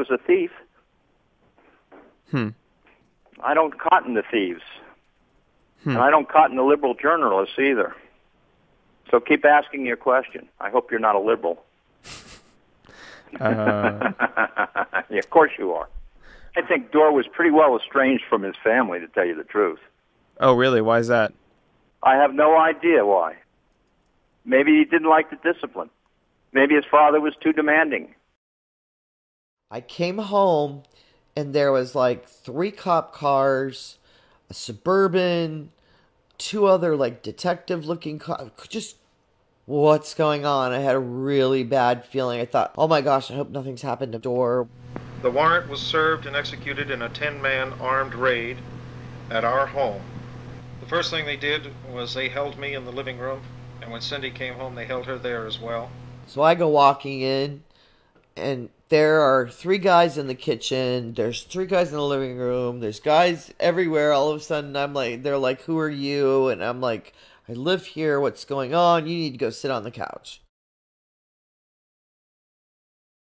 was a thief. I don't cotton to thieves. And I don't cotton to liberal journalists either. So keep asking your question. I hope you're not a liberal. Yeah, of course you are. I think Dorr was pretty well estranged from his family, to tell you the truth. Oh, really? Why is that? I have no idea why. Maybe he didn't like the discipline. Maybe his father was too demanding. I came home, and there was like 3 cop cars, a Suburban, 2 other like detective-looking cars. Just, what's going on? I had a really bad feeling. I thought, oh my gosh, I hope nothing's happened to Dorr. The warrant was served and executed in a 10-man armed raid at our home. The first thing they did was they held me in the living room, and when Cindy came home, they held her there as well. So I go walking in, and there are 3 guys in the kitchen. There's 3 guys in the living room. There's guys everywhere. All of a sudden, I'm like, they're like, who are you? And I'm like, I live here. What's going on? You need to go sit on the couch.